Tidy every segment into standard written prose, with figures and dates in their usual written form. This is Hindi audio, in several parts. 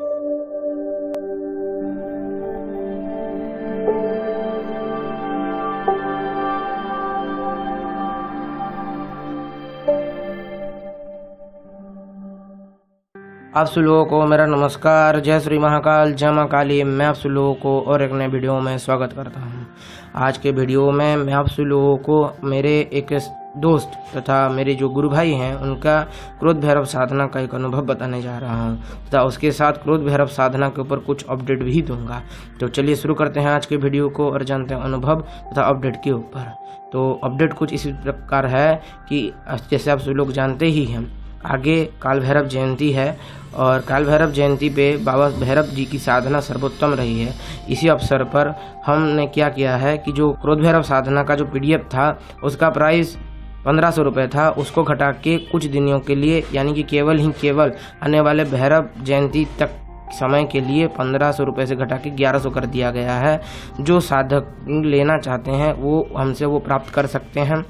आप सब लोगों को मेरा नमस्कार, जय श्री महाकाल, जय मां काली। मैं आप सब लोगों को और एक नए वीडियो में स्वागत करता हूं। आज के वीडियो में मैं आप सब लोगों को मेरे एक दोस्त तथा मेरे जो गुरु भाई हैं उनका क्रोध भैरव साधना का एक अनुभव बताने जा रहा हूं तथा उसके साथ क्रोध भैरव साधना के ऊपर कुछ अपडेट भी दूंगा। तो चलिए शुरू करते हैं आज के वीडियो को और जानते हैं अनुभव तथा अपडेट के ऊपर। तो अपडेट कुछ इसी प्रकार है कि जैसे आप सब लोग जानते ही हैं आगे काल भैरव जयंती है और काल भैरव जयंती पे बाबा भैरव जी की साधना सर्वोत्तम रही है। इसी अवसर पर हमने क्या किया है कि जो क्रोध भैरव साधना का जो PDF था उसका प्राइस 1500 रुपये था, उसको घटा के कुछ दिनों के लिए यानी कि केवल ही केवल आने वाले भैरव जयंती तक समय के लिए 1500 रुपये से घटा के 1100 कर दिया गया है। जो साधक लेना चाहते हैं वो हमसे वो प्राप्त कर सकते हैं।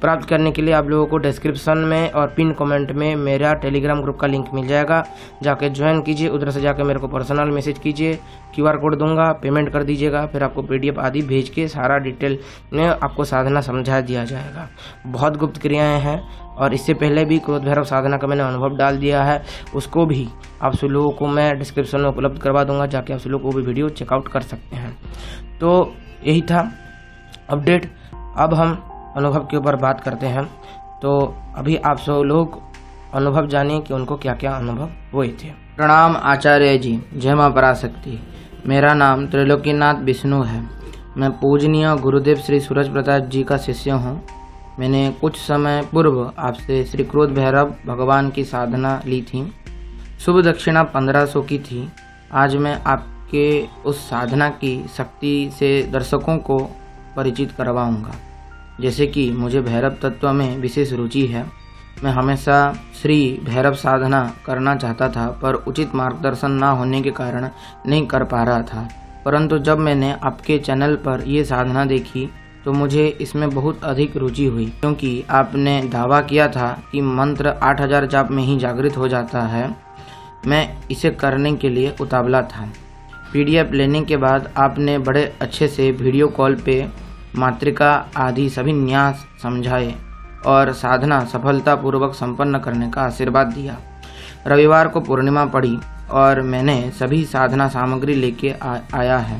प्राप्त करने के लिए आप लोगों को डिस्क्रिप्शन में और पिन कमेंट में मेरा टेलीग्राम ग्रुप का लिंक मिल जाएगा, जाके ज्वाइन कीजिए। उधर से जाके मेरे को पर्सनल मैसेज कीजिए, QR कोड दूंगा, पेमेंट कर दीजिएगा, फिर आपको PDF आदि भेज के सारा डिटेल में आपको साधना समझा दिया जाएगा। बहुत गुप्त क्रियाएँ हैं और इससे पहले भी क्रोध भैरव साधना का मैंने अनुभव डाल दिया है, उसको भी आप सब लोगों को मैं डिस्क्रिप्शन में उपलब्ध करवा दूंगा, जाके आप सब लोग वो भी वीडियो चेकआउट कर सकते हैं। तो यही था अपडेट। अब हम अनुभव के ऊपर बात करते हैं। तो अभी आप सब लोग अनुभव जाने कि उनको क्या क्या अनुभव हुए थे। प्रणाम आचार्य जी, जय मां पराशक्ति। मेरा नाम त्रिलोकीनाथ विष्णु है। मैं पूजनीय गुरुदेव श्री सूरज प्रताप जी का शिष्य हूँ। मैंने कुछ समय पूर्व आपसे श्री क्रोध भैरव भगवान की साधना ली थी। शुभ दक्षिणा 1500 की थी। आज मैं आपके उस साधना की शक्ति से दर्शकों को परिचित करवाऊंगा। जैसे कि मुझे भैरव तत्व में विशेष रुचि है। मैं हमेशा श्री भैरव साधना करना चाहता था पर उचित मार्गदर्शन ना होने के कारण नहीं कर पा रहा था, परंतु जब मैंने आपके चैनल पर ये साधना देखी तो मुझे इसमें बहुत अधिक रुचि हुई, क्योंकि आपने दावा किया था कि मंत्र 8000 जाप में ही जागृत हो जाता है। मैं इसे करने के लिए उतावला था। PDF लेने के बाद आपने बड़े अच्छे से वीडियो कॉल पे मातृका आदि सभी न्यास समझाए और साधना सफलतापूर्वक संपन्न करने का आशीर्वाद दिया। रविवार को पूर्णिमा पड़ी और मैंने सभी साधना सामग्री लेके आया है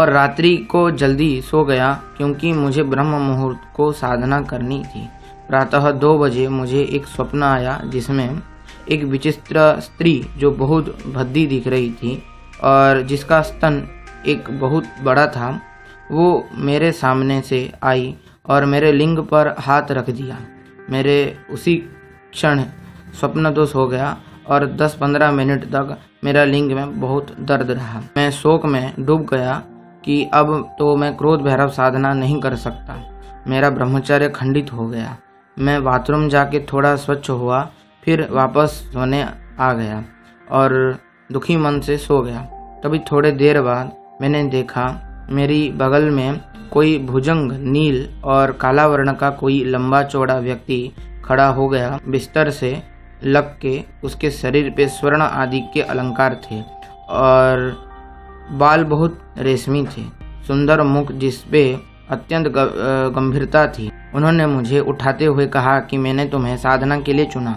और रात्रि को जल्दी सो गया क्योंकि मुझे ब्रह्म मुहूर्त को साधना करनी थी। प्रातः 2 बजे मुझे एक स्वप्न आया जिसमें एक विचित्र स्त्री जो बहुत भद्दी दिख रही थी और जिसका स्तन एक बहुत बड़ा था, वो मेरे सामने से आई और मेरे लिंग पर हाथ रख दिया। मेरे उसी क्षण स्वप्न दोष हो गया और 10-15 मिनट तक मेरा लिंग में बहुत दर्द रहा। मैं शोक में डूब गया कि अब तो मैं क्रोध भैरव साधना नहीं कर सकता। मेरा ब्रह्मचर्य खंडित हो गया। मैं बाथरूम जाके थोड़ा स्वच्छ हुआ, फिर वापस सोने आ गया और दुखी मन से सो गया। तभी थोड़ी देर बाद मैंने देखा मेरी बगल में कोई भुजंग नील और काला वर्ण का कोई लंबा चौड़ा व्यक्ति खड़ा हो गया। बिस्तर से लग के उसके शरीर पे स्वर्ण आदि के अलंकार थे और बाल बहुत रेशमी थे। सुंदर मुख जिसपे अत्यंत गंभीरता थी। उन्होंने मुझे उठाते हुए कहा कि मैंने तुम्हें साधना के लिए चुना,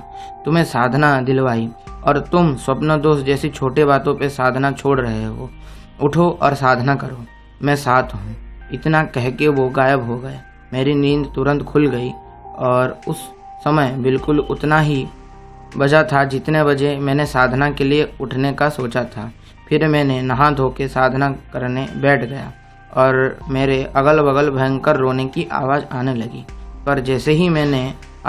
तुम्हें साधना दिलवाई और तुम स्वप्न दोष जैसी छोटे बातों पे साधना छोड़ रहे हो। उठो और साधना करो, मैं साथ हूँ। इतना कह के वो गायब हो गए। मेरी नींद तुरंत खुल गई और उस समय बिल्कुल उतना ही बजा था जितने बजे मैंने साधना के लिए उठने का सोचा था। फिर मैंने नहा धो के साधना करने बैठ गया और मेरे अगल बगल भयंकर रोने की आवाज़ आने लगी, पर जैसे ही मैंने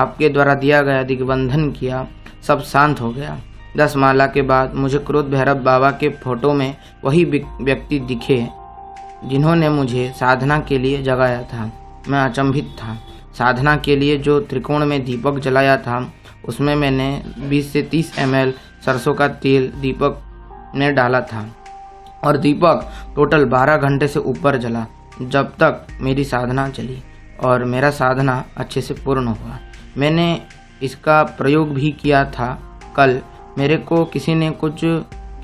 आपके द्वारा दिया गया दिग्बंधन किया सब शांत हो गया। 10 माला के बाद मुझे क्रोध भैरव बाबा के फोटो में वही व्यक्ति दिखे जिन्होंने मुझे साधना के लिए जगाया था। मैं अचंभित था। साधना के लिए जो त्रिकोण में दीपक जलाया था उसमें मैंने 20 से 30 ml सरसों का तेल दीपक में डाला था और दीपक टोटल 12 घंटे से ऊपर जला जब तक मेरी साधना चली और मेरा साधना अच्छे से पूर्ण हुआ। मैंने इसका प्रयोग भी किया था कल मेरे को किसी ने कुछ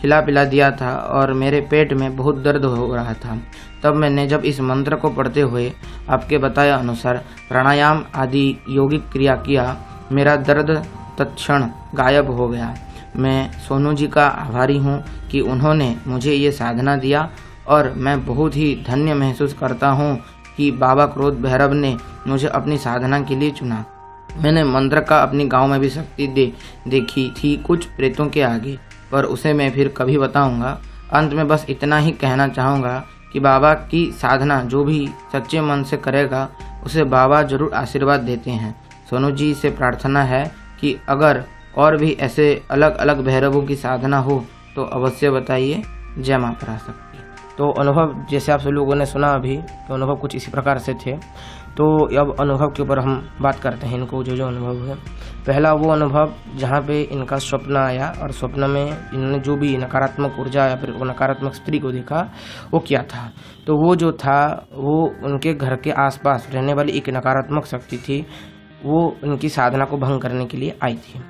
खिला पिला दिया था और मेरे पेट में बहुत दर्द हो रहा था। तब मैंने जब इस मंत्र को पढ़ते हुए आपके बताया अनुसार प्राणायाम आदि योगिक क्रिया किया, मेरा दर्द तत्क्षण गायब हो गया। मैं सोनू जी का आभारी हूँ कि उन्होंने मुझे ये साधना दिया और मैं बहुत ही धन्य महसूस करता हूँ कि बाबा क्रोध भैरव ने मुझे अपनी साधना के लिए चुना। मैंने मंत्र का अपने गांव में भी शक्ति देखी थी कुछ प्रेतों के आगे, पर उसे मैं फिर कभी बताऊंगा। अंत में बस इतना ही कहना चाहूँगा कि बाबा की साधना जो भी सच्चे मन से करेगा उसे बाबा जरूर आशीर्वाद देते हैं। सोनू जी से प्रार्थना है कि अगर और भी ऐसे अलग अलग भैरवों की साधना हो तो अवश्य बताइए। जय माँ पराशक्ति। तो अनुभव जैसे आप सब लोगों ने सुना अभी, तो अनुभव कुछ इसी प्रकार से थे। तो अब अनुभव के ऊपर हम बात करते हैं, इनको जो जो अनुभव है। पहला वो अनुभव जहाँ पे इनका स्वप्न आया और स्वप्न में इन्होंने जो भी नकारात्मक ऊर्जा या फिर नकारात्मक स्त्री को देखा वो क्या था, तो वो जो था वो उनके घर के आसपास रहने वाली एक नकारात्मक शक्ति थी, वो उनकी साधना को भंग करने के लिए आई थी।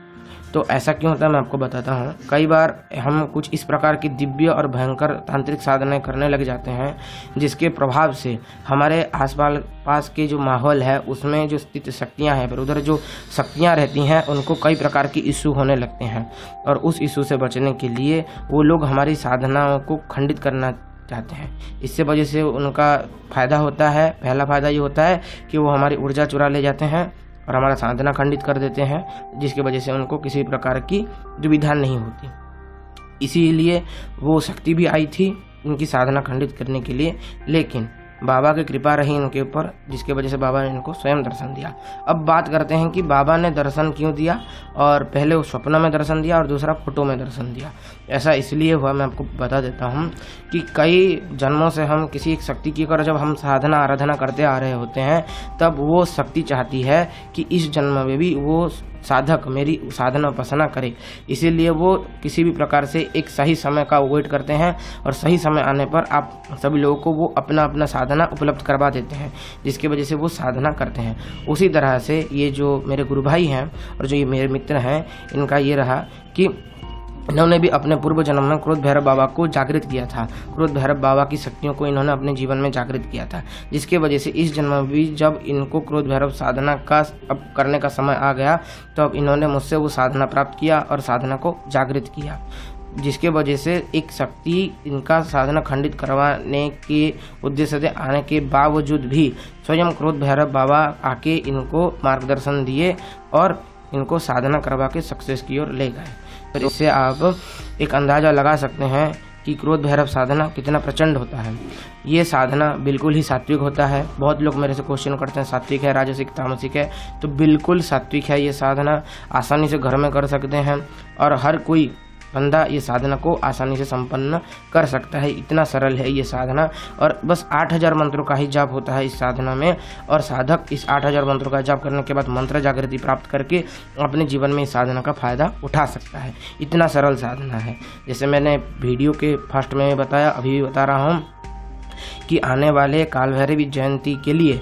तो ऐसा क्यों होता है मैं आपको बताता हूँ। कई बार हम कुछ इस प्रकार की दिव्य और भयंकर तांत्रिक साधनाएं करने लग जाते हैं जिसके प्रभाव से हमारे आसपास के जो माहौल है उसमें जो स्थित शक्तियाँ हैं, फिर उधर जो शक्तियाँ रहती हैं उनको कई प्रकार के इशू होने लगते हैं। और उस इशू से बचने के लिए वो लोग हमारी साधनाओं को खंडित करना चाहते हैं। इससे वजह से उनका फ़ायदा होता है। पहला फ़ायदा ये होता है कि वो हमारी ऊर्जा चुरा ले जाते हैं और हमारा साधना खंडित कर देते हैं, जिसकी वजह से उनको किसी प्रकार की दुविधा नहीं होती। इसीलिए वो शक्ति भी आई थी उनकी साधना खंडित करने के लिए, लेकिन बाबा की कृपा रही इनके ऊपर, जिसकी वजह से बाबा ने इनको स्वयं दर्शन दिया। अब बात करते हैं कि बाबा ने दर्शन क्यों दिया, और पहले वो स्वप्न में दर्शन दिया और दूसरा फोटो में दर्शन दिया। ऐसा इसलिए हुआ, मैं आपको बता देता हूँ कि कई जन्मों से हम किसी एक शक्ति की कर जब हम साधना आराधना करते आ रहे होते हैं तब वो शक्ति चाहती है कि इस जन्म में भी वो साधक मेरी साधना उपासना करे। इसीलिए वो किसी भी प्रकार से एक सही समय का वेट करते हैं और सही समय आने पर आप सभी लोगों को वो अपना अपना साधना उपलब्ध करवा देते हैं, जिसकी वजह से वो साधना करते हैं। उसी तरह से ये जो मेरे गुरु भाई हैं और जो ये मेरे मित्र हैं, इनका ये रहा कि इन्होंने भी अपने पूर्व जन्म में क्रोध भैरव बाबा को जागृत किया था। क्रोध भैरव बाबा की शक्तियों को इन्होंने अपने जीवन में जागृत किया था, जिसके वजह से इस जन्म में भी जब इनको क्रोध भैरव साधना का अब करने का समय आ गया तो अब इन्होंने मुझसे वो साधना प्राप्त किया और साधना को जागृत किया, जिसके वजह से एक शक्ति इनका साधना खंडित करवाने के उद्देश्य से आने के बावजूद भी स्वयं क्रोध भैरव बाबा आके इनको मार्गदर्शन दिए और इनको साधना करवा के सक्सेस की ओर ले गए। तो इससे आप एक अंदाज़ा लगा सकते हैं कि क्रोध भैरव साधना कितना प्रचंड होता है। ये साधना बिल्कुल ही सात्विक होता है। बहुत लोग मेरे से क्वेश्चन करते हैं सात्विक है, राजसिक, तामसिक है। तो बिल्कुल सात्विक है। ये साधना आसानी से घर में कर सकते हैं और हर कोई बंदा ये साधना को आसानी से संपन्न कर सकता है। इतना सरल है ये साधना। और बस 8000 मंत्रों का ही जाप होता है इस साधना में, और साधक इस 8000 मंत्रों का जाप करने के बाद मंत्र जागृति प्राप्त करके अपने जीवन में इस साधना का फायदा उठा सकता है। इतना सरल साधना है। जैसे मैंने वीडियो के फर्स्ट में बताया, अभी भी बता रहा हूँ कि आने वाले काल भैरवी जयंती के लिए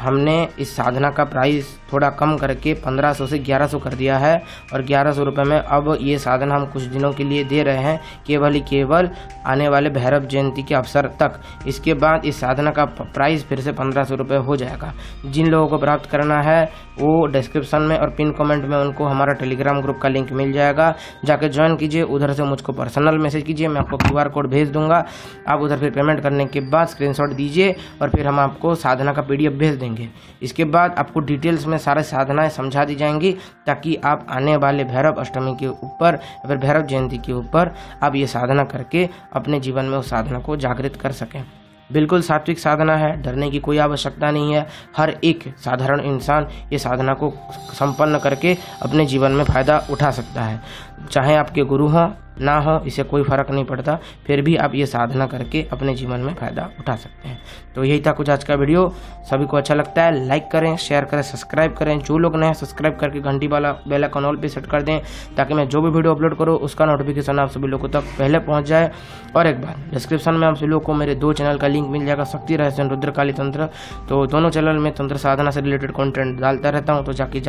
हमने इस साधना का प्राइस थोड़ा कम करके 1500 से 1100 कर दिया है, और 1100 रुपये में अब ये साधना हम कुछ दिनों के लिए दे रहे हैं, केवल ही केवल आने वाले भैरव जयंती के अवसर तक। इसके बाद इस साधना का प्राइस फिर से 1500 रुपये हो जाएगा। जिन लोगों को प्राप्त करना है वो डिस्क्रिप्शन में और पिन कमेंट में उनको हमारा टेलीग्राम ग्रुप का लिंक मिल जाएगा, जाके ज्वाइन कीजिए। उधर से मुझको पर्सनल मैसेज कीजिए, मैं आपको QR कोड भेज दूँगा। आप उधर फिर पेमेंट करने के बाद स्क्रीनशॉट दीजिए और फिर हम आपको साधना का PDF भेज देंगे। इसके बाद आपको डिटेल्स में सारे साधनाएं समझा दी जाएंगी, ताकि आप आने वाले भैरव अष्टमी के ऊपर या फिर भैरव जयंती के ऊपर आप ये साधना करके अपने जीवन में उस साधना को जागृत कर सकें। बिल्कुल सात्विक साधना है, डरने की कोई आवश्यकता नहीं है। हर एक साधारण इंसान ये साधना को संपन्न करके अपने जीवन में फ़ायदा उठा सकता है। चाहे आपके गुरु हों ना हो, इसे कोई फर्क नहीं पड़ता, फिर भी आप ये साधना करके अपने जीवन में फ़ायदा उठा सकते हैं। तो यही था कुछ आज का वीडियो। सभी को अच्छा लगता है लाइक करें, शेयर करें, सब्सक्राइब करें। जो लोग नए हैं सब्सक्राइब करके घंटी वाला बेल आइकन ऑल पे सेट कर दें, ताकि मैं जो भी वीडियो अपलोड करूँ उसका नोटिफिकेशन आप सभी लोगों तक पहले पहुँच जाए। और एक बार डिस्क्रिप्शन में आप सभी लोगों को मेरे 2 चैनल का लिंक मिल जाएगा, शक्ति रसायन, रुद्र काली तंत्र। तो दोनों चैनल में तंत्र साधना से रिलेटेड कॉन्टेंट डालता रहता हूँ, तो जाके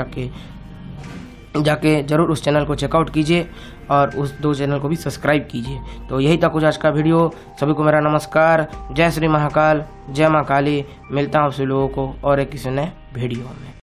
जाके जरूर उस चैनल को चेकआउट कीजिए और उस दो चैनल को भी सब्सक्राइब कीजिए। तो यही था कुछ आज का वीडियो। सभी को मेरा नमस्कार, जय श्री महाकाल, जय माँ काली। मिलता हूँ आप सभी लोगों को और एक किसी नए वीडियो में।